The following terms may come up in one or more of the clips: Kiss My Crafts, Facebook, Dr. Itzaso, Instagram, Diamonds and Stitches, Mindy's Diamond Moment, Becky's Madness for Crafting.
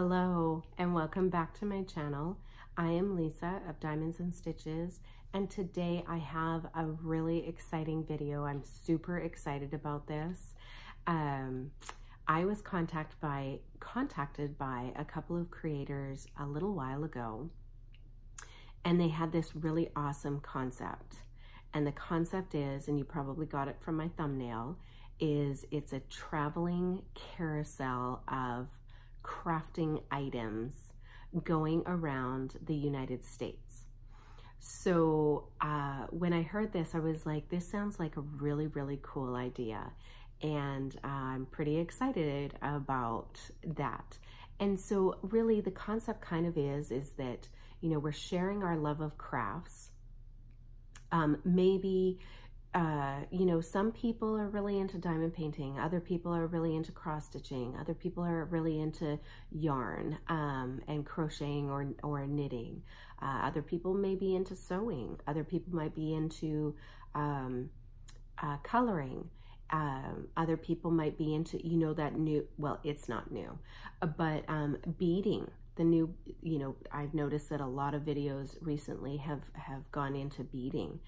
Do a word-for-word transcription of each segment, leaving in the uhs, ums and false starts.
Hello and welcome back to my channel. I am Lisa of Diamonds and Stitches, and today I have a really exciting video. I'm super excited about this. Um, I was contact by, contacted by a couple of creators a little while ago, and they had this really awesome concept. And the concept is, and you probably got it from my thumbnail, is it's a traveling carousel of crafting items going around the United States. So uh, when I heard this, I was like, this sounds like a really, really cool idea. And uh, I'm pretty excited about that. And so really the concept kind of is, is that, you know, we're sharing our love of crafts. Um, maybe, uh, you know, some people are really into diamond painting. Other people are really into cross stitching. Other people are really into yarn, um, and crocheting or, or knitting. Uh, other people may be into sewing. Other people might be into, um, uh, coloring. Um, other people might be into, you know, that new, well, it's not new, but, um, beading. The new, you know, I've noticed that a lot of videos recently have, have gone into beading.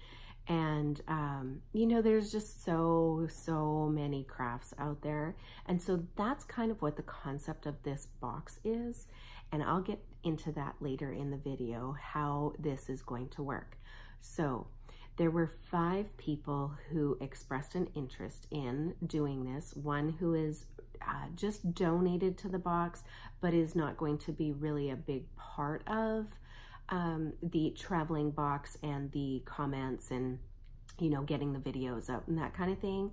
And, um, you know, there's just so, so many crafts out there. And so that's kind of what the concept of this box is. And I'll get into that later in the video, how this is going to work. So there were five people who expressed an interest in doing this. One who is Uh, just donated to the box, but is not going to be really a big part of um, the traveling box and the comments and, you know, getting the videos out and that kind of thing.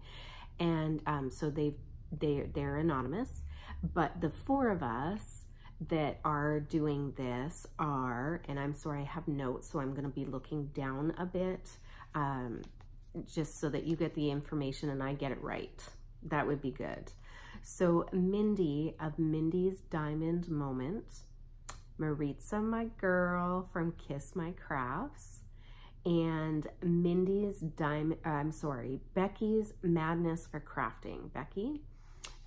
And um, so they've, they're, they're anonymous, but the four of us that are doing this are, and I'm sorry, I have notes, so I'm going to be looking down a bit, um, just so that you get the information and I get it right. That would be good. So Mindy of Mindy's Diamond Moment, Maritza, my girl from Kiss My Crafts, and Mindy's Diamond, I'm sorry, Becky's Madness for Crafting, Becky,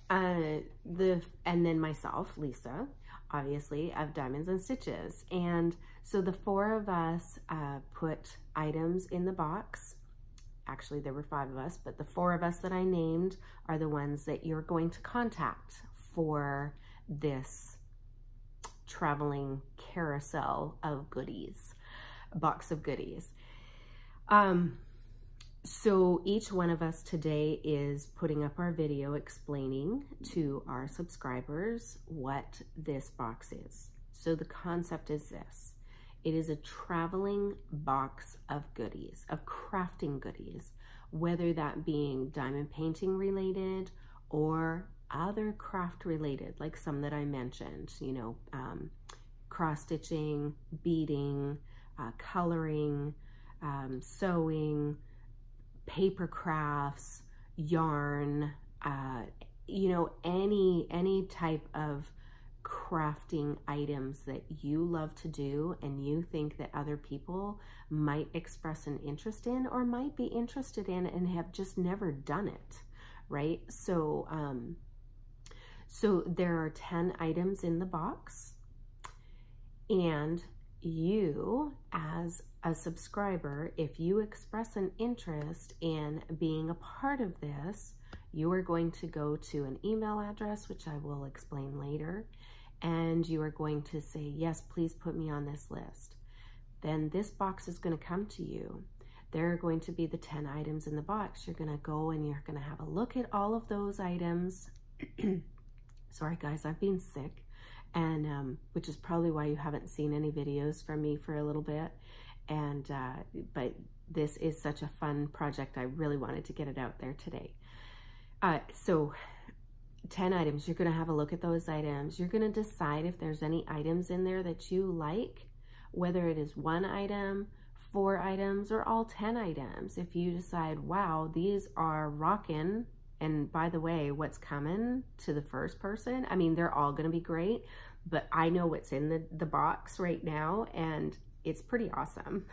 uh, the, and then myself, Lisa, obviously, of Diamonds and Stitches. And so the four of us uh, put items in the box. Actually, there were five of us, but the four of us that I named are the ones that you're going to contact for this traveling carousel of goodies, box of goodies. Um, so each one of us today is putting up our video explaining to our subscribers what this box is. So the concept is this. It is a traveling box of goodies, of crafting goodies, whether that being diamond painting related or other craft related, like some that I mentioned, you know, um, cross stitching, beading, uh, coloring, um, sewing, paper crafts, yarn, uh, you know, any, any type of crafting items that you love to do and you think that other people might express an interest in or might be interested in and have just never done it, right? So, um, so there are ten items in the box, and you as a subscriber, if you express an interest in being a part of this, you are going to go to an email address, which I will explain later, and you are going to say, yes, please put me on this list. Then this box is going to come to you. There are going to be the ten items in the box. You're going to go and you're going to have a look at all of those items. Sorry, guys, I've been sick, and um, which is probably why you haven't seen any videos from me for a little bit. And uh, but this is such a fun project. I really wanted to get it out there today. Uh, so ten items, you're going to have a look at those items. You're going to decide if there's any items in there that you like, whether it is one item, four items, or all ten items. If you decide, wow, these are rockin', and by the way, what's coming to the first person, I mean, they're all going to be great, but I know what's in the, the box right now, and it's pretty awesome.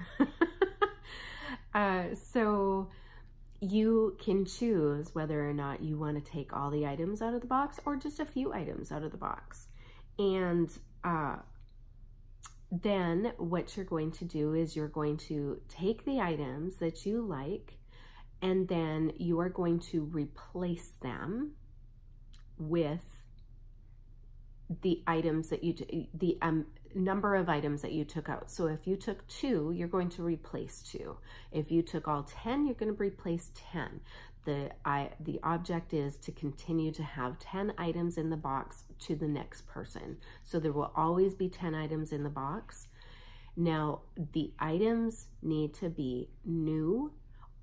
uh, so... You can choose whether or not you want to take all the items out of the box or just a few items out of the box. And uh, then what you're going to do is you're going to take the items that you like, and then you are going to replace them with the items that you, the um, number of items that you took out. So if you took two, you're going to replace two. If you took all ten, you're going to replace ten. The, I, the object is to continue to have ten items in the box to the next person. So there will always be ten items in the box. Now, the items need to be new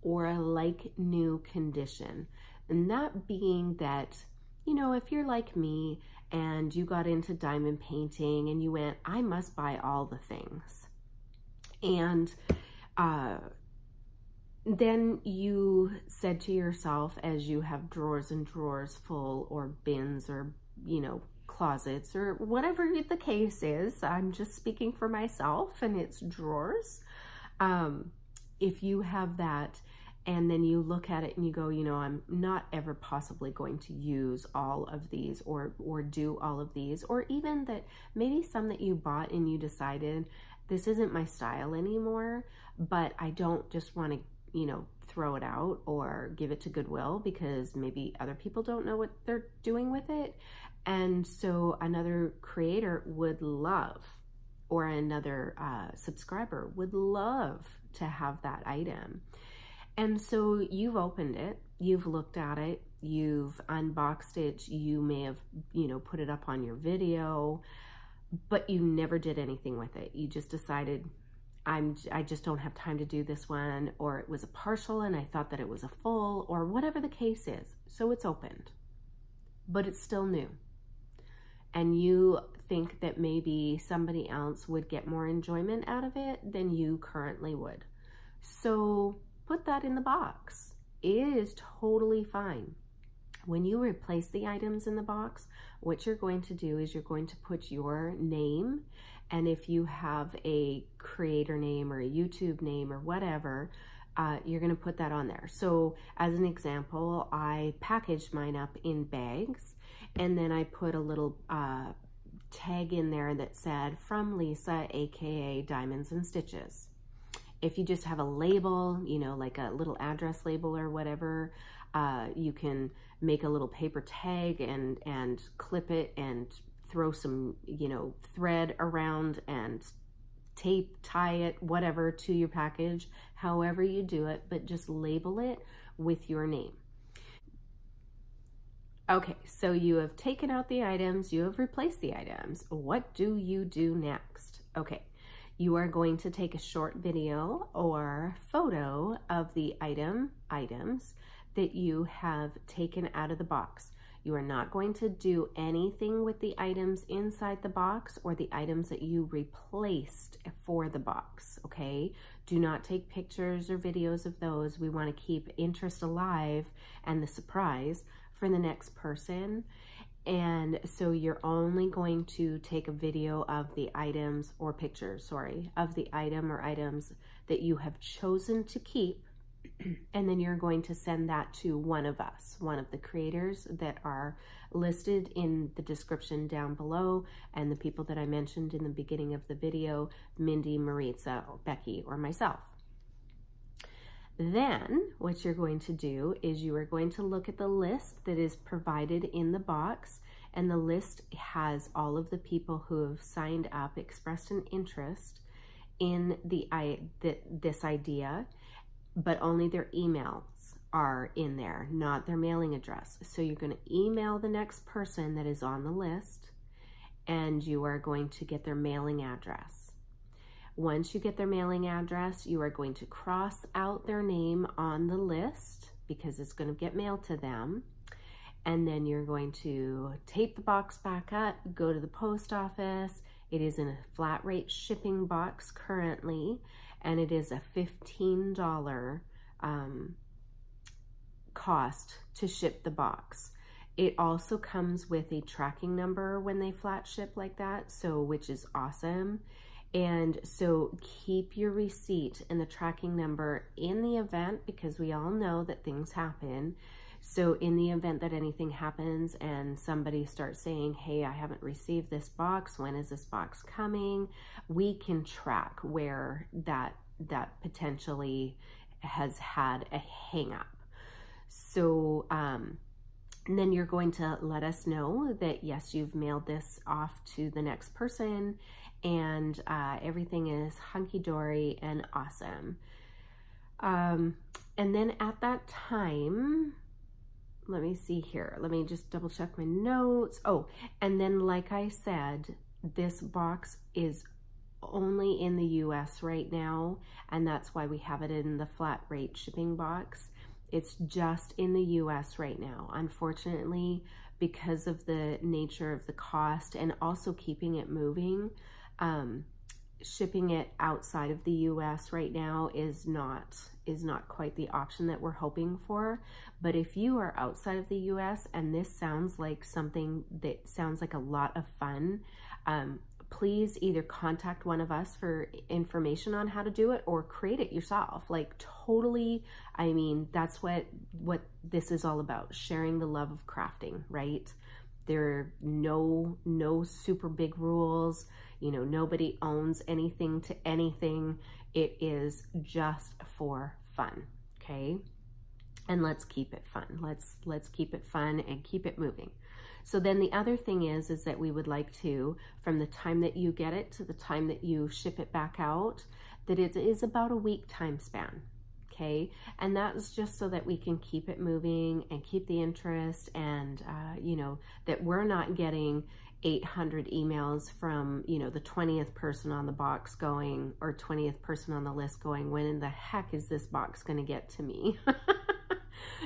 or like new condition. And that being that, you know, if you're like me and you got into diamond painting and you went, I must buy all the things. And uh, then you said to yourself, as you have drawers and drawers full, or bins, or, you know, closets, or whatever the case is, I'm just speaking for myself, and it's drawers. Um, if you have that, and then you look at it and you go, you know, I'm not ever possibly going to use all of these, or, or do all of these, or even that maybe some that you bought and you decided, this isn't my style anymore, but I don't just want to, you know, throw it out or give it to Goodwill because maybe other people don't know what they're doing with it. And so another creator would love, or another uh, subscriber would love to have that item. And so you've opened it, you've looked at it, you've unboxed it, you may have, you know, put it up on your video, but you never did anything with it. You just decided, I'm, I just don't have time to do this one, or it was a partial and I thought that it was a full, or whatever the case is. So it's opened, but it's still new. And you think that maybe somebody else would get more enjoyment out of it than you currently would. So put that in the box. It is totally fine. When you replace the items in the box, what you're going to do is you're going to put your name, and if you have a creator name or a YouTube name or whatever, uh, you're gonna put that on there. So as an example, I packaged mine up in bags, and then I put a little uh, tag in there that said, from Lisa, A K A Diamonds and Stitches. If you just have a label, you know, like a little address label or whatever, uh, you can make a little paper tag and, and clip it and throw some, you know, thread around and tape, tie it, whatever, to your package, however you do it, but just label it with your name. Okay, so you have taken out the items, you have replaced the items. What do you do next? Okay. You are going to take a short video or photo of the item, items that you have taken out of the box. You are not going to do anything with the items inside the box or the items that you replaced for the box, okay? Do not take pictures or videos of those. We want to keep interest alive and the surprise for the next person. And so you're only going to take a video of the items or pictures, sorry, of the item or items that you have chosen to keep. And then you're going to send that to one of us, one of the creators that are listed in the description down below, and the people that I mentioned in the beginning of the video, Mindy, Maritza, or Becky, or myself. Then what you're going to do is you are going to look at the list that is provided in the box, and the list has all of the people who have signed up, expressed an interest in the, I, the this idea, but only their emails are in there, not their mailing address. So you're going to email the next person that is on the list, and you are going to get their mailing address. Once you get their mailing address, you are going to cross out their name on the list because it's going to get mailed to them. And then you're going to tape the box back up, go to the post office. It is in a flat rate shipping box currently, and it is a fifteen dollar um, cost to ship the box. It also comes with a tracking number when they flat ship like that, so which is awesome. And so keep your receipt and the tracking number in the event, because we all know that things happen. So in the event that anything happens and somebody starts saying, hey, I haven't received this box, when is this box coming? We can track where that, that potentially has had a hang up. So, um, and then you're going to let us know that, yes, you've mailed this off to the next person and uh, everything is hunky-dory and awesome. Um, and then at that time, let me see here. Let me just double check my notes. Oh, and then like I said, this box is only in the U S right now, and that's why we have it in the flat rate shipping box. It's just in the U S right now, unfortunately, because of the nature of the cost and also keeping it moving. Um, shipping it outside of the U S right now is not is not quite the option that we're hoping for. But if you are outside of the U S and this sounds like something that sounds like a lot of fun, um, please either contact one of us for information on how to do it or create it yourself. Like totally, I mean, that's what, what this is all about, sharing the love of crafting, right? There are no, no super big rules. You know, nobody owns anything to anything. It is just for fun, okay? And let's keep it fun. Let's, let's keep it fun and keep it moving. So then the other thing is, is that we would like to, from the time that you get it to the time that you ship it back out, that it is about a week time span, okay? And that's just so that we can keep it moving and keep the interest and, uh, you know, that we're not getting eight hundred emails from, you know, the twentieth person on the box going, or twentieth person on the list going, when in the heck is this box gonna get to me?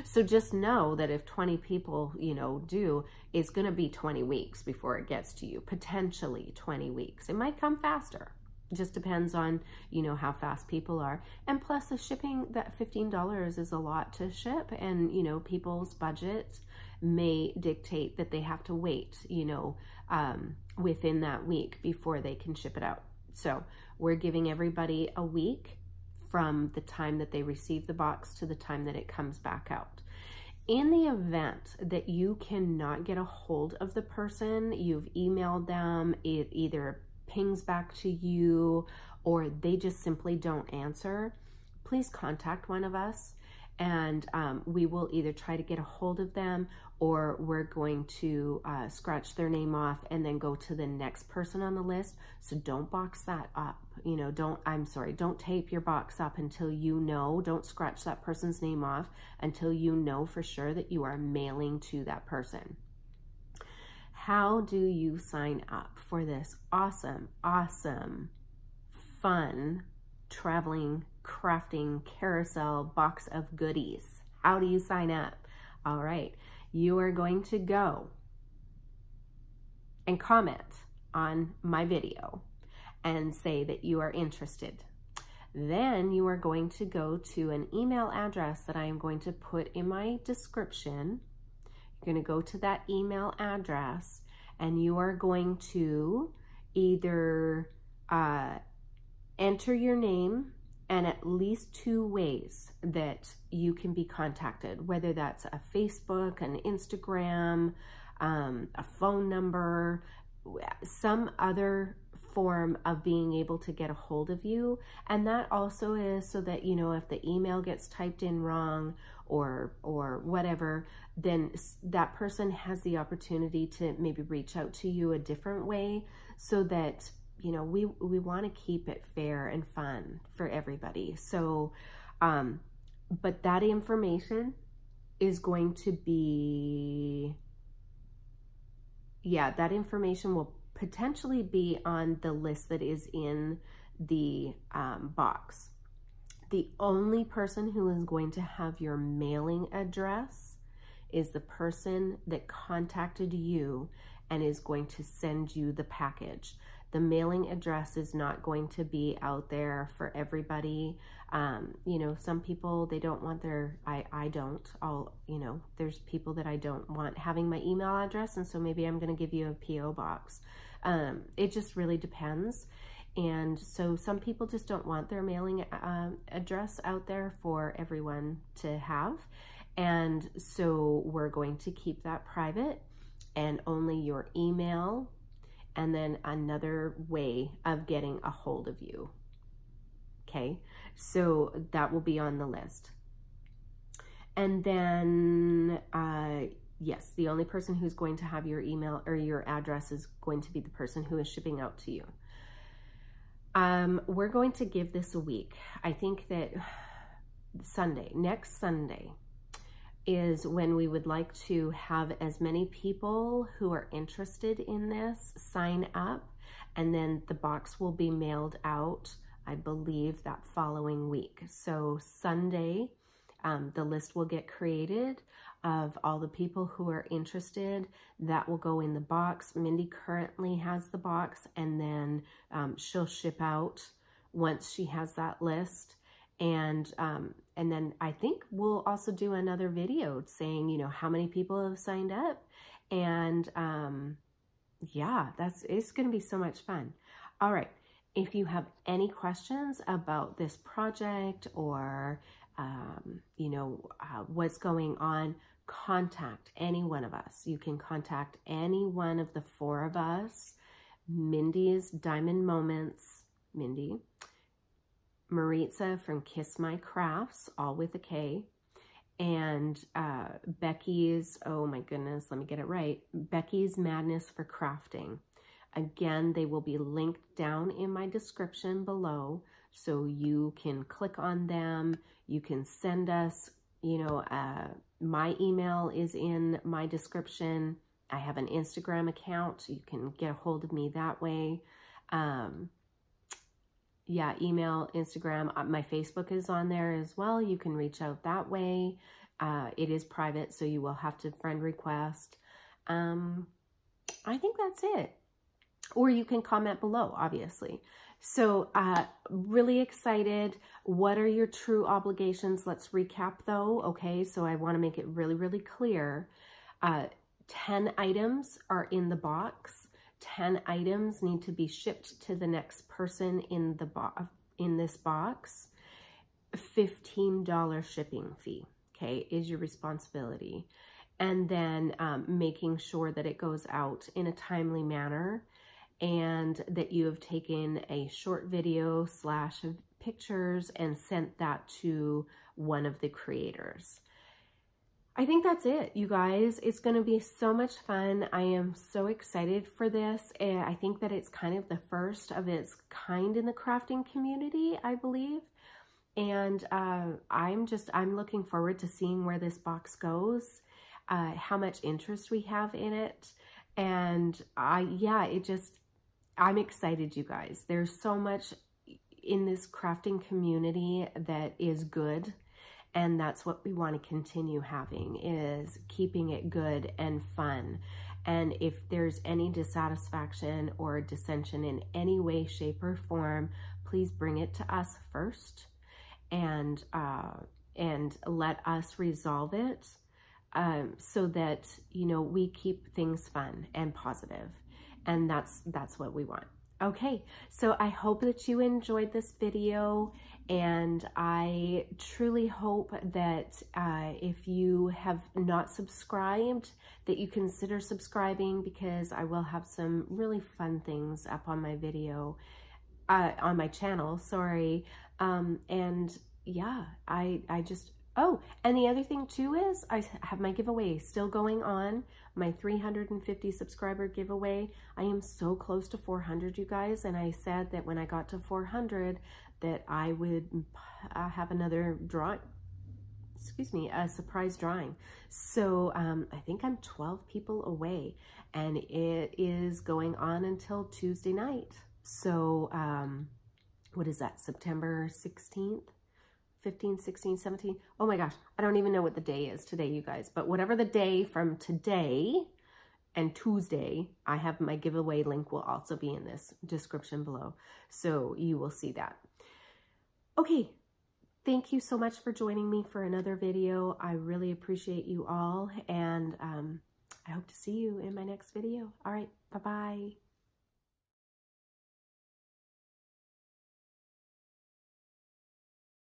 So just know that if twenty people, you know, do, it's going to be twenty weeks before it gets to you, potentially twenty weeks. It might come faster. It just depends on, you know, how fast people are. And plus the shipping, that fifteen dollars is a lot to ship. And, you know, people's budgets may dictate that they have to wait, you know, um, within that week before they can ship it out. So we're giving everybody a week from the time that they receive the box to the time that it comes back out. In the event that you cannot get a hold of the person, you've emailed them, it either pings back to you or they just simply don't answer, please contact one of us and um, we will either try to get a hold of them or we're going to uh, scratch their name off and then go to the next person on the list. So don't box that up. You know, don't, I'm sorry, don't tape your box up until you know, don't scratch that person's name off until you know for sure that you are mailing to that person. How do you sign up for this awesome, awesome, fun, traveling, crafting carousel box of goodies? How do you sign up? All right. You are going to go and comment on my video and say that you are interested. Then you are going to go to an email address that I am going to put in my description. You're going to go to that email address and you are going to either uh, enter your name and at least two ways that you can be contacted, whether that's a Facebook, an Instagram, um, a phone number, some other form of being able to get a hold of you. And that also is so that, you know, if the email gets typed in wrong or, or whatever, then that person has the opportunity to maybe reach out to you a different way so that, you know, we, we want to keep it fair and fun for everybody. So, um, but that information is going to be, yeah, that information will potentially be on the list that is in the um, box. The only person who is going to have your mailing address is the person that contacted you and is going to send you the package. The mailing address is not going to be out there for everybody. Um, you know, some people, they don't want their, I, I don't, I'll, you know, there's people that I don't want having my email address. And so maybe I'm going to give you a P O box. Um, it just really depends. And so some people just don't want their mailing uh, address out there for everyone to have. And so we're going to keep that private and only your email and then another way of getting a hold of you. Okay, so that will be on the list. And then, uh, yes, the only person who's going to have your email or your address is going to be the person who is shipping out to you. Um, we're going to give this a week. I think that Sunday, next Sunday, is when we would like to have as many people who are interested in this sign up, and then the box will be mailed out, I believe, that following week. So Sunday, um, the list will get created of all the people who are interested. That will go in the box. Mindy currently has the box, and then um, she'll ship out once she has that list. And um, and then I think we'll also do another video saying, you know, how many people have signed up. And um, yeah, that's, it's gonna be so much fun. All right, if you have any questions about this project or um, you know, uh, what's going on, contact any one of us. You can contact any one of the four of us, Mindy's Diamond Moments, Mindy, Maritza from Kiss My Crafts, all with a K, and uh, Becky's, oh my goodness, let me get it right, Becky's Madness for Crafting. Again, they will be linked down in my description below, so you can click on them. You can send us, you know, uh, my email is in my description. I have an Instagram account, so you can get a hold of me that way. Um, Yeah, email, Instagram. My Facebook is on there as well. You can reach out that way. Uh, it is private, so you will have to friend request. Um, I think that's it. Or you can comment below, obviously. So uh, really excited. What are your true obligations? Let's recap though, okay? So I wanna make it really, really clear. Uh, ten items are in the box. ten items need to be shipped to the next person in the bo in this box. fifteen dollar shipping fee, okay, is your responsibility. And then um, making sure that it goes out in a timely manner and that you have taken a short video slash pictures and sent that to one of the creators. I think that's it, you guys. It's going to be so much fun. I am so excited for this. And I think that it's kind of the first of its kind in the crafting community, I believe. And uh, I'm just, I'm looking forward to seeing where this box goes, uh, how much interest we have in it. And I, yeah, it just, I'm excited, you guys. There's so much in this crafting community that is good. And that's what we want to continue having, is keeping it good and fun. And if there's any dissatisfaction or dissension in any way, shape, or form, please bring it to us first and, uh, and let us resolve it um, so that, you know, we keep things fun and positive. And that's, that's what we want. Okay, so I hope that you enjoyed this video, and I truly hope that uh, if you have not subscribed, that you consider subscribing, because I will have some really fun things up on my video, uh, on my channel, sorry. Um, and yeah, I, I just, oh, and the other thing too is I have my giveaway still going on, my three hundred fifty subscriber giveaway. I am so close to four hundred, you guys, and I said that when I got to four hundred that I would uh, have another drawing, excuse me, a surprise drawing. So um, I think I'm twelve people away, and it is going on until Tuesday night. So um, what is that, September sixteenth? fifteen, sixteen, seventeen. Oh my gosh, I don't even know what the day is today, you guys, but whatever the day from today and Tuesday, I have my giveaway link will also be in this description below. So you will see that. Okay. Thank you so much for joining me for another video. I really appreciate you all. And um, I hope to see you in my next video. All right. Bye-bye.